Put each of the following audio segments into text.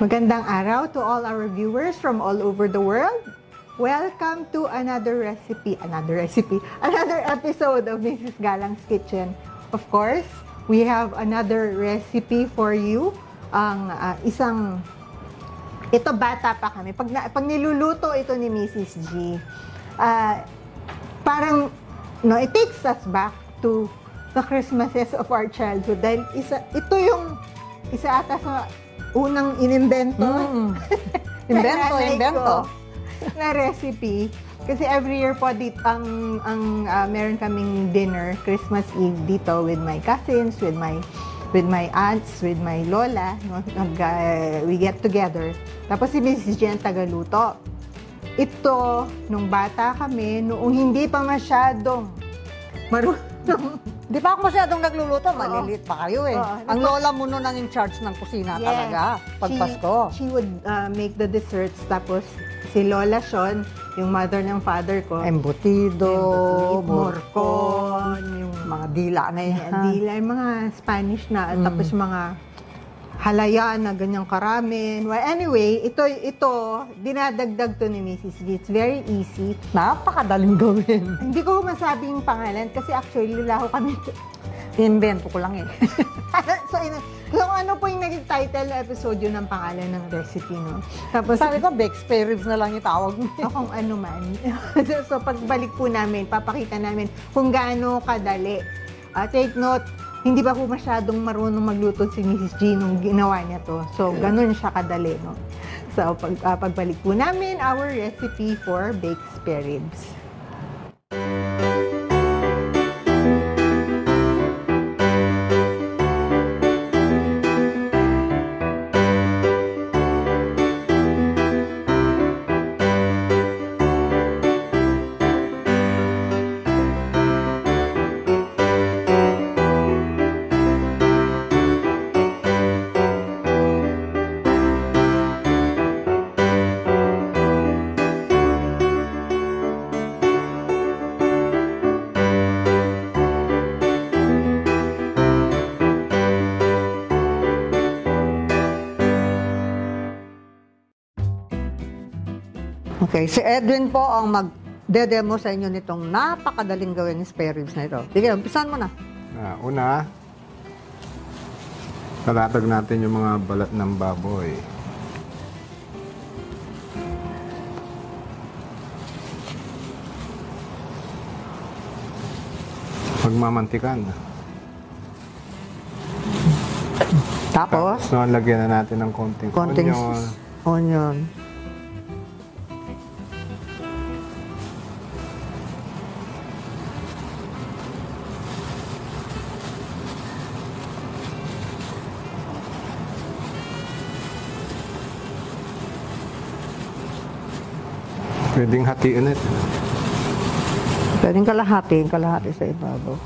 Magandang araw to all our viewers from all over the world. Welcome to another episode of Mrs. Galang's Kitchen. Of course, we have another recipe for you. Ito bata pa kami. Pag niluluto ito ni Mrs. G, it takes us back to the Christmases of our childhood. Dahil ito yung isa ata sa unang inimbento. Na recipe. Kasi every year po dito, meron kaming dinner, Christmas Eve dito with my cousins, with my aunts, with my lola. No? We get together. Tapos si Mrs. G ang tagaluto. Ito, nung bata kami, noong hindi pa masyadong marunong. Di pa ako masyadong nagluluto, maliliit pa kayo eh. Ang lola mo nun ang in-charge ng kusina talaga, pag Pasko. She would make the desserts, tapos si Lola Sean, yung mother ng father ko. Embutido, morcon, yung mga dila na yan. Dila, yung mga Spanish na, tapos mga halaya na ganyang karamin. Well, anyway, ito dinadagdag to ni Mrs. G. It's very easy. Napakadaling gawin. Hindi ko masabi yung pangalan kasi actually lulaho kami. Invento ko lang eh. So ano po yung naging title na episode yun ng pangalan ng recipe, no? Tapos, sabi ko, Bex Peribs na lang itawag mo. Kung ano man. So pagbalik po namin, papakita namin kung gaano kadali. Take note, hindi pa po masyadong marunong magluto si Mrs. G nung ginawa niya to. So, ganun siya kadali, no? So, pagbalik po namin our recipe for baked spare ribs. Okay, si Edwin po ang mag-demo sa inyo nitong napakadaling gawin ng spare ribs na ito. Sige, umpisan mo na. Una, tatatag natin yung mga balat ng baboy. Magmamantikan. Tapos? So, lagyan na natin ng konting onion. Pwedeng hatiin ito. Pwedeng kalahati sa ibabaw.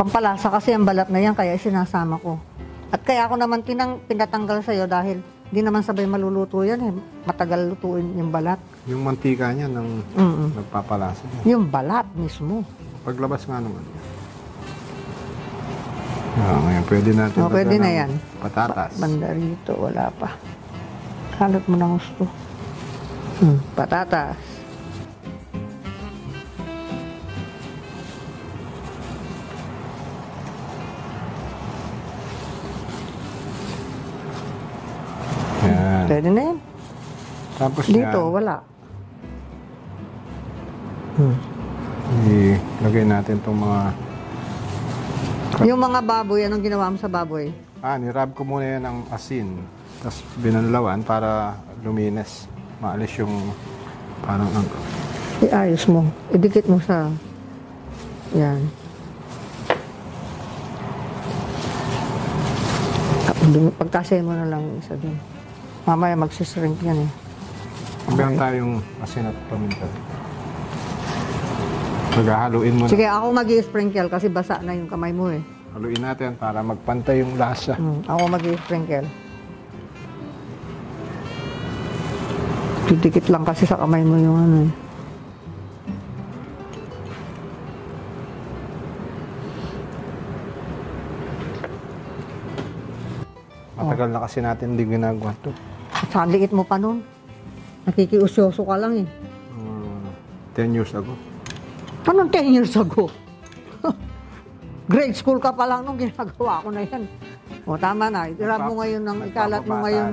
Pampalasa kasi ang balat na yan, kaya sinasama ko. At kaya ako naman pinatanggal sa'yo dahil hindi naman sabay maluluto yan eh. Matagal lutuin yung balat. Yung mantika niya nagpapalasa niya. Yung balat mismo. Paglabas nga naman. Ngayon, pwede natin pwede na yan. Patatas. Banda rito, wala pa. Kalot mo na gusto. Patatas. Yan. Pwede na yan. Tapos dito, yan, wala. Ilagay natin itong mga... Yung mga baboy, anong ginawa mo sa baboy? Nirab ko muna yan ng asin. Tapos binanlawan para lumines. Maalis yung parang ang... Iayos mo. Idikit mo sa... Yan. Pagkasay mo na lang isa doon. Mamaya magsisrink yan eh. Pagkakang tayong asin at paminta. Paghahaluin mo na. Sige, ako mag-i-sprinkle kasi basa na yung kamay mo eh. Haluin natin para magpantay yung lasa. Ako mag-i-sprinkle. Didikit lang kasi sa kamay mo yung ano eh. Matagal Tagal na kasi natin hindi ginagawa ito. Saan liit mo pa nun? Nakikiusyoso ka lang eh. 10 years ago. Anong 10 years ago? Grade school ka pa lang nung ginagawa ko na yan. O tama na, i-grab mo ngayon ng, ikalat mo ngayon.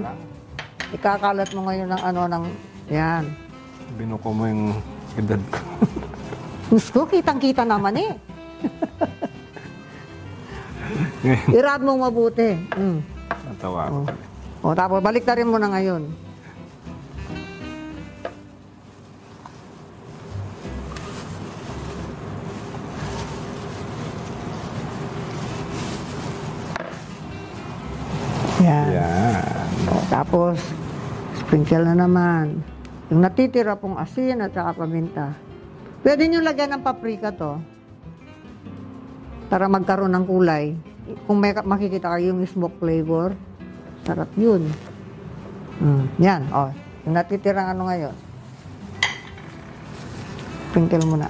Ikakalat mo ngayon ng ano, ng, yan. Binuko mo yung edad ko. Gusto, kitang-kita naman eh. I-grab mong mabuti. Mm. Natawa ko pala. O tapos, balik na rin mo na ngayon. Yan. Yan. O, tapos, sprinkle na naman. Yung natitira pong asin at saka paminta. Pwede nyo lagyan ng paprika to. Para magkaroon ng kulay. Kung may makikita kayo yung smoke flavor, sarap yun. Yan. O, yung natitirang ano ngayon. Sprinkle muna.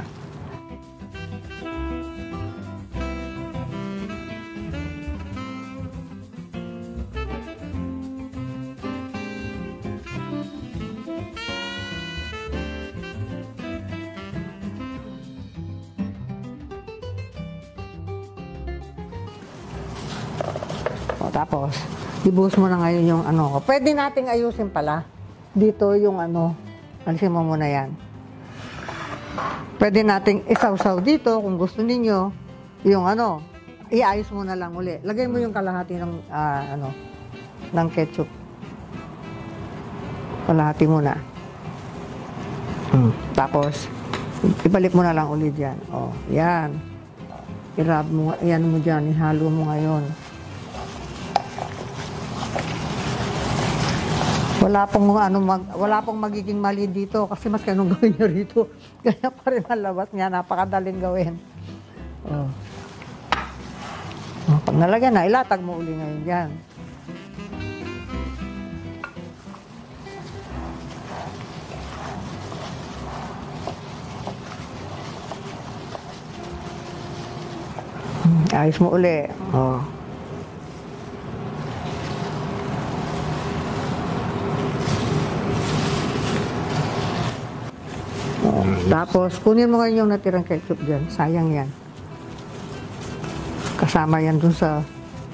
Tapos, ibuhos mo na ngayon yung ano ko. Pwede nating ayusin pala. Dito yung ano, alisin mo muna yan. Pwede nating isawsaw dito kung gusto ninyo. Yung ano, iayos mo na lang uli. Lagay mo yung kalahati ng, ano, ng ketchup. Kalahati muna. Tapos, ibalik mo na lang uli dyan. O, yan. I-rub mo, yan mo dyan, ihalo mo ngayon. Wala pong magiging mali dito kasi mas kanong gawin niya rito. Kaya pa rin ang labas niya, napakadaling gawin. Oh. Pag nalagyan na, ilatag mo uli ngayon yan. Ayos mo uli. Oh. Tapos, kunin mo ngayon yung natirang ketchup dyan. Sayang yan. Kasama yan dun sa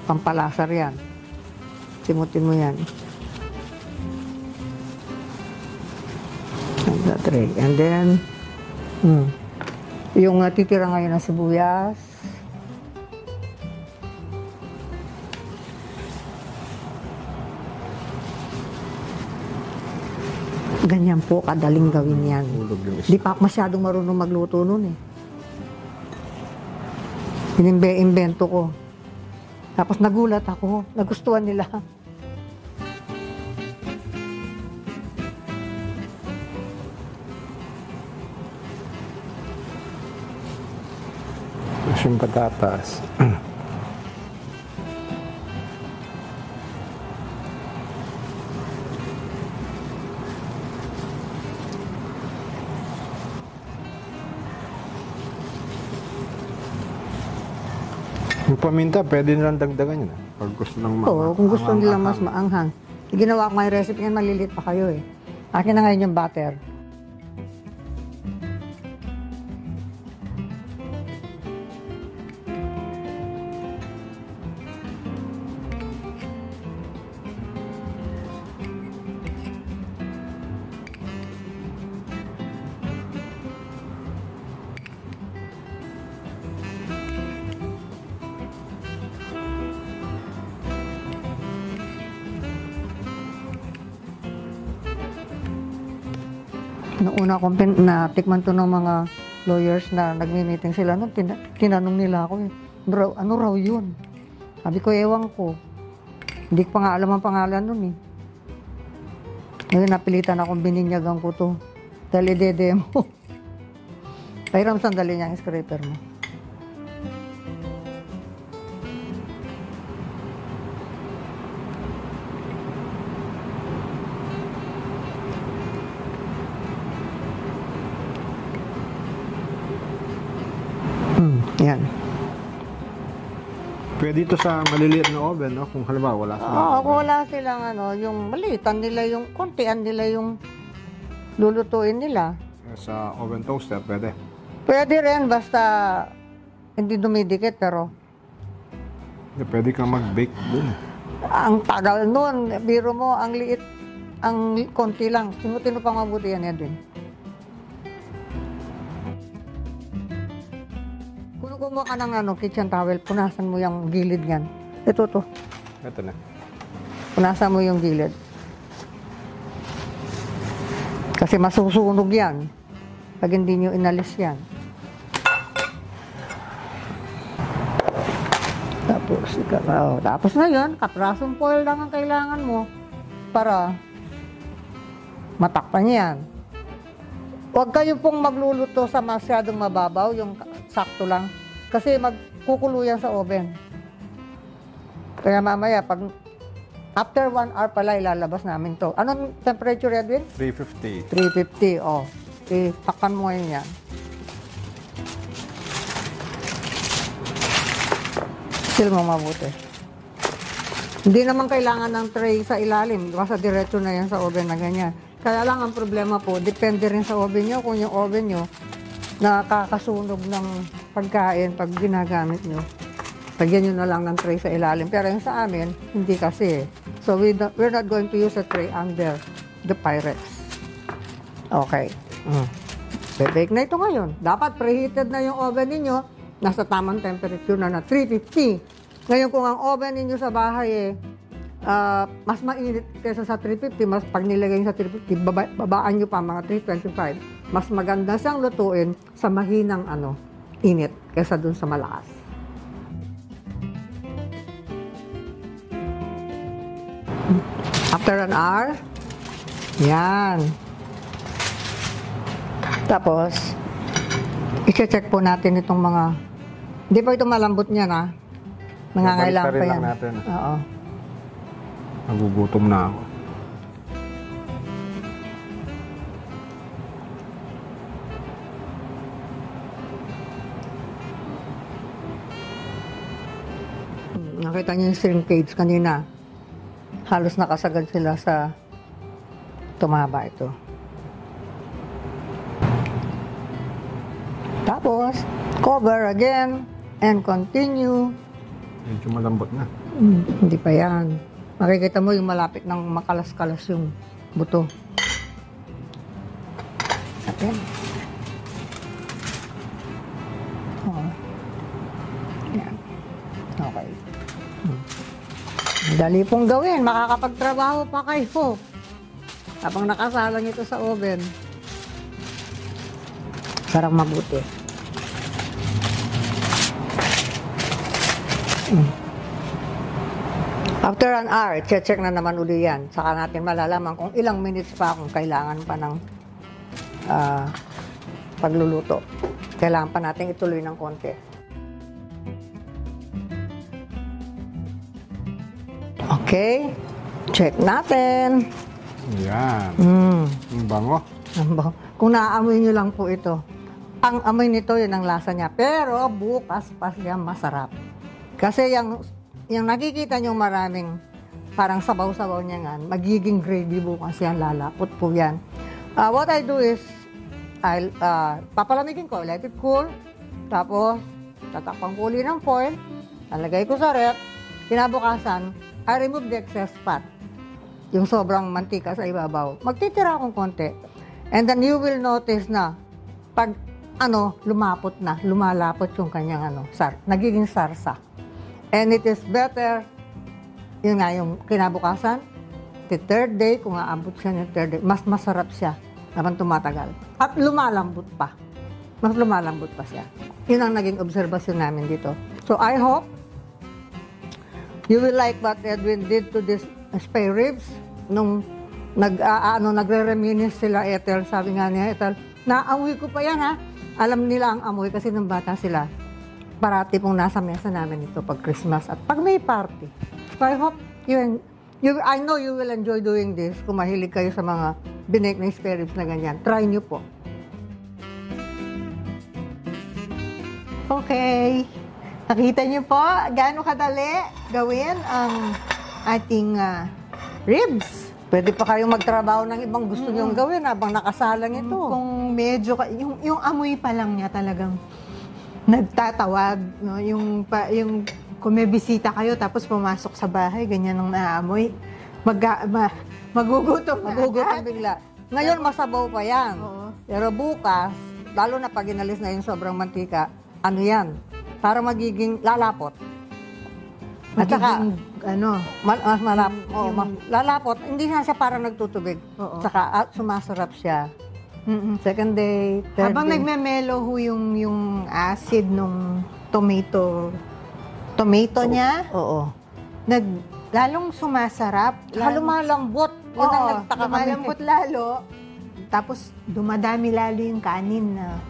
pampalasar yan. Simutin mo yan. And that tray. And then, yung natitira ngayon ng sibuyas. Ganyan po, kadaling gawin yan. Di pa ako masyadong marunong magluto nun eh. Inimbento ko. Tapos nagulat ako. Nagustuhan nila. Mas yung patatas. Yung paminta, pwede nilang dagdagan yun. Pag gusto lang maanghang. Oo, kung gusto nilang mas maanghang. Ginawa ko may recipe yan, malilit pa kayo eh. Akin na ngayon yung butter. Noong una kong natikman to ng mga lawyers na nagmi-meeting sila, no, tinanong nila ako, bro, ano raw yun? Sabi ko, ewan ko. Hindi ko pa nga alam ang pangalan nun eh. Ngayon, napilitan akong bininyagan ko to. Dali demo. Pahiram sandali niya ang scraper mo. Yan. Pwede ito sa maliliit na oven, no? Kung halimbawa wala silang oven. Kung wala silang ano, yung maliitan nila, yung kontian nila yung lulutuin nila. Sa oven toaster, pwede? Pwede rin, basta hindi dumidikit, pero... Pwede kang mag-bake dun. Ang tagal nun, biro mo, ang liit, ang konti lang. Tinutino pang mabuti yan, Edwin. Kumuha ka ng ano, kitchen towel, punasan mo yung gilid niyan. Ito to. Ito na. Punasan mo yung gilid. Kasi masusunog yan. Pag hindi nyo inalis yan. Tapos, tapos na yun, kaprasong foil lang ang kailangan mo para matakpan yan. Huwag kayo pong magluluto sa masyadong mababaw, yung sakto lang. Kasi magkukulo yan sa oven. Kaya mamaya, pag after 1 hour pala ilalabas namin to. Anong temperature, Edwin? 350. 350, oh. Ipakan mo yan. Seal mo mabuti. Hindi naman kailangan ng tray sa ilalim. Basta diretso na yan sa oven na ganyan. Kaya lang ang problema po, depende rin sa oven nyo kung yung oven nyo nakakasunog ng pagkain pag ginagamit nyo. Lagyan nyo na lang ng tray sa ilalim. Pero yung sa amin, hindi kasi. So, we're not going to use a tray under the Pyrex. Okay. Bebake na ito ngayon. Dapat preheated na yung oven niyo. Nasa tamang temperature na na 350. Ngayon, kung ang oven niyo sa bahay, mas mainit kaysa sa 350, mas pag nilagay sa 350, babaan nyo pa mga 325. Mas maganda siyang lutuin sa mahinang ano, init kaysa dun sa malakas. After an hour, yan. Tapos, i-check po natin itong mga, hindi pa ito malambot niya na. Nangangailangan pa yan. Natin. Oo. Nagugutom na ako. Nakita niyo yung shrimp cage kanina. Halos nakasagad sila sa tumaba ito. Tapos, cover again and continue. Medyo malambot na. Hindi pa yan. Makikita mo yung malapit ng makalas-kalas yung buto. Ayan. Oh. Ayan. Okay. Dali pong gawin. Makakapagtrabaho pa kayo. Habang nakasalang ito sa oven. Sarang mabuti. After an hour, check na naman uli yan. Saka natin malalaman kung ilang minutes pa kung kailangan pa ng pagluluto. Kailangan pa natin ituloy ng konti. Okay, check natin. Yan. Ang bango. Ang bango. Kung naaamoy nyo lang po ito. Ang amoy nito, yun ang lasa niya. Pero bukas pa siya masarap. Kasi yung nakikita nyo maraming parang sabaw-sabaw niya nga, magiging gravy bukas yan, lalapot po yan. What I do is, I'll papalamigin ko, let it cool. Tapos, tatakpan ko uli ng foil. Nalagay ko sa rep. Kinabukasan, I remove the excess fat, yung sobrang mantika sa ibabaw. Magtitira akong konti. And then you will notice na pag ano, lumapot na, lumalapot yung kanyang ano, nagiging sarsa. And it is better, yun nga yung kinabukasan, the third day, kung aabot siya ng third day, mas masarap siya habang tumatagal. At lumalambot pa. Mas lumalambot pa siya. Yun ang naging observation namin dito. So I hope you will like what Edwin did to this spare ribs. Nung nagre-reminis sila, Ethel, sabi nga niya, Ethel, naamoy ko pa yan ha. Alam nila ang amoy kasi nung bata sila. Parati pong nasa mesa namin ito pag Christmas at pag may party. So I hope I know you will enjoy doing this. Kung mahilig kayo sa mga binake na spare ribs na ganyan, try nyo po. Okay. Nakita niyo po gaano kadali gawin ang ating ribs. Pwede pa kayong magtrabaho ng ibang gusto niyong gawin habang nakasalang ito. Kung medyo, yung amoy pa lang niya talagang nagtatawag. No? Yung, kung may bisita kayo tapos pumasok sa bahay, ganyan ang naamoy. Magugutom bigla. Ngayon masabaw pa yan. Oo. Pero bukas, lalo na pag inalis na yung sobrang mantika, ano yan? Para magiging lalapot. At saka, lalapot. Hindi na siya parang nagtutubig. Saka sumasarap siya. Second day, third habang day. Nagme-mellow ho yung acid nung tomato niya. Oo. Lalong sumasarap. Lumalambot. Yun ang nagtaka. Lumalambot lalo. Tapos dumadami lalo yung kanin na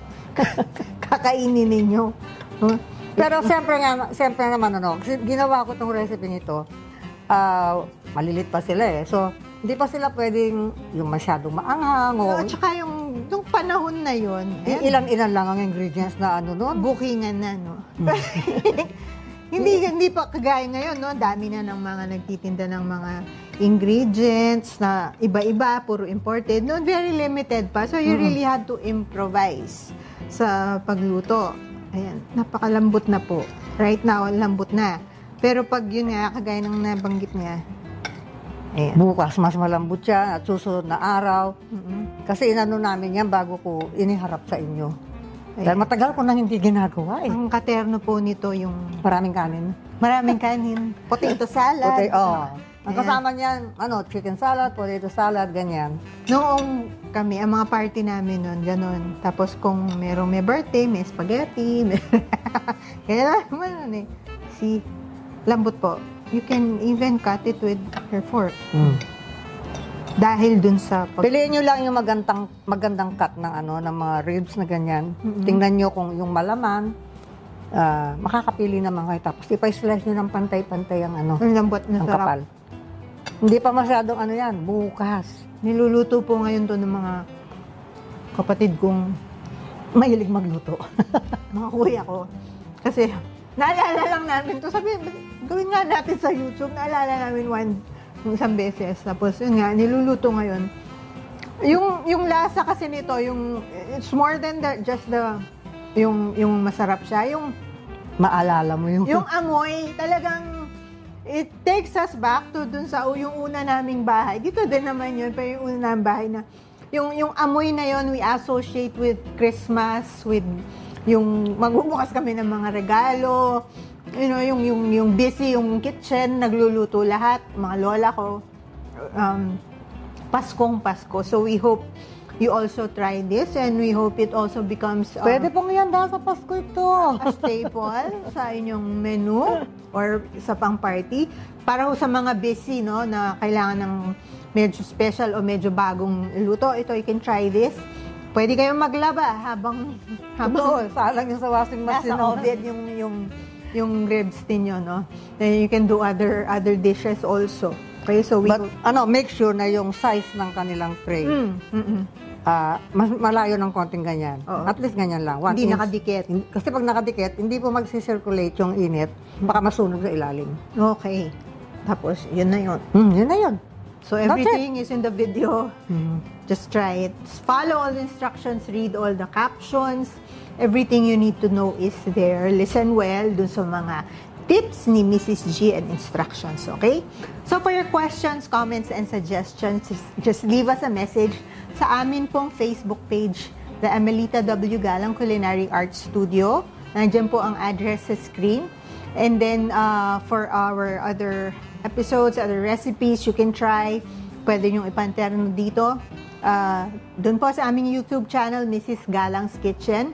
kakainin ninyo. Huh? Pero siyempre naman, ginawa ko itong recipe nito, malilit pa sila eh. So, hindi pa sila pwedeng yung masyadong maanghang. At saka yung panahon na yun. Ilan-ilan lang ang ingredients na ano noon. Bukingan na, no? Hindi pa kagaya ngayon, no? Dami na ng mga nagtitinda ng mga ingredients na iba-iba, puro imported. No, very limited pa. So, you really had to improvise sa pagluto. Ayan, napakalambot na po. Right now, lambot na. Pero pag yun nga, kagaya ng nabanggit niya, ayan. Bukas, mas malambot siya at susunod na araw. Kasi inano namin yan bago ko iniharap sa inyo. Ayan. Dahil matagal ko nang hindi ginagawa eh. Ang katerno po nito yung... Maraming kanin. Maraming kanin. Potato salad. Ang kasama niyan, chicken salad, potato salad, ganyan. Noong kami, ang mga party namin nun, ganun. Tapos kung merong may birthday, may spaghetti, may... Kaya naman eh. Si lambot po, you can even cut it with your fork. Dahil dun sa... Piliin nyo lang yung magandang cut ng, ng mga ribs na ganyan. Tingnan nyo kung yung malaman, makakapili naman kayo. Tapos ipa-slice nyo ng pantay-pantay ang lambot na sarap. Kapal. Hindi pa masyadong yan, bukas. Niluluto po ngayon to ng mga kapatid kong mahilig magluto. Mga kuya ko. Kasi naalala lang namin to. Sabi, gawin nga natin sa YouTube. Naalala namin isang beses. Tapos yun nga, niluluto ngayon. Yung lasa kasi nito, it's more than just masarap siya. Yung maalala mo yung amoy, talagang it takes us back to dun sa yung una naming bahay. Dito din naman yun, pero yung una naming bahay na yung amoy na yun, we associate with Christmas, with yung magbubukas kami ng mga regalo, yung busy, yung kitchen, nagluluto lahat, mga lola ko. Paskong-Pasko. So we hope you also try this and we hope it also becomes... Pwede pong ihanda sa Pasko ito. A staple sa inyong menu or sa pang-party. Para sa mga busy, no, na kailangan ng medyo special o medyo bagong luto, ito, you can try this. Pwede kayong maglaba habang salang yung sa washing machine. Nasa oven yung ribs ninyo, no? Then you can do other dishes also. Okay, so make sure na yung size ng kanilang tray. Mas malayo ng konting ganyan. At least ganyan lang. Hindi nakadikit. Kasi pag nakadikit, hindi po mag-circulate yung init. Baka masunog sa ilalim. Okay. Tapos, yun na yun. Yun na yun. So, everything is in the video. Just try it. Follow all the instructions. Read all the captions. Everything you need to know is there. Listen well dun sa mga tips ni Mrs. G and instructions, okay? So, for your questions, comments, and suggestions, just leave us a message sa amin pong Facebook page, the Emelita W. Galang Culinary Art Studio. Nandiyan po ang address sa screen. And then, for our other episodes, other recipes, you can try. Pwede niyong ipanterno dito. Doon po sa aming YouTube channel, Mrs. Galang's Kitchen.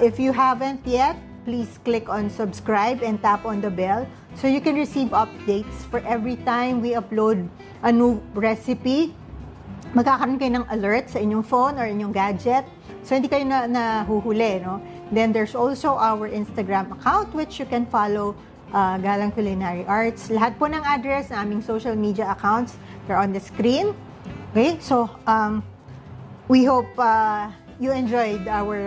If you haven't yet, please click on subscribe and tap on the bell so you can receive updates for every time we upload a new recipe. Magkakaroon kayo ng alert sa inyong phone or inyong gadget so hindi kayo nahuhuli, no? Then there's also our Instagram account which you can follow, Galang Culinary Arts. Lahat po ng address na aming social media accounts, they're on the screen. Okay, so we hope you enjoyed our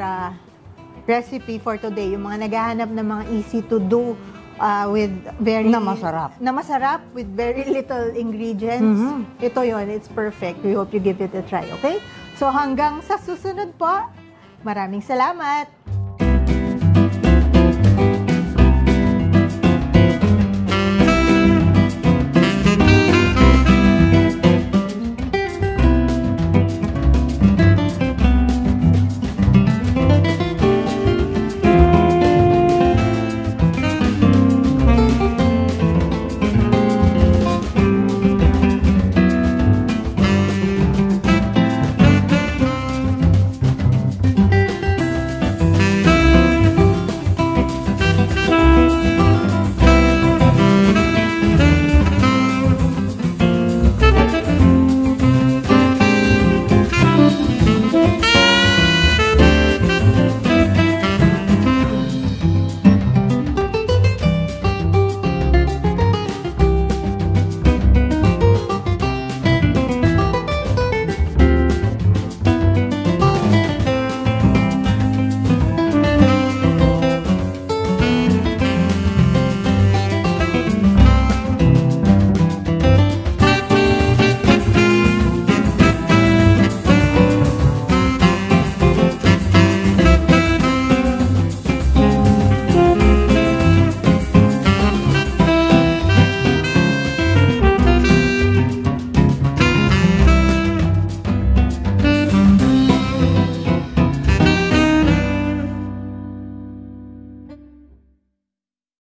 recipe for today. Yung mga naghahanap ng mga easy to do with very... Na masarap. Na masarap with very little ingredients. Mm-hmm. Ito yon, it's perfect. We hope you give it a try, okay? So hanggang sa susunod po, maraming salamat!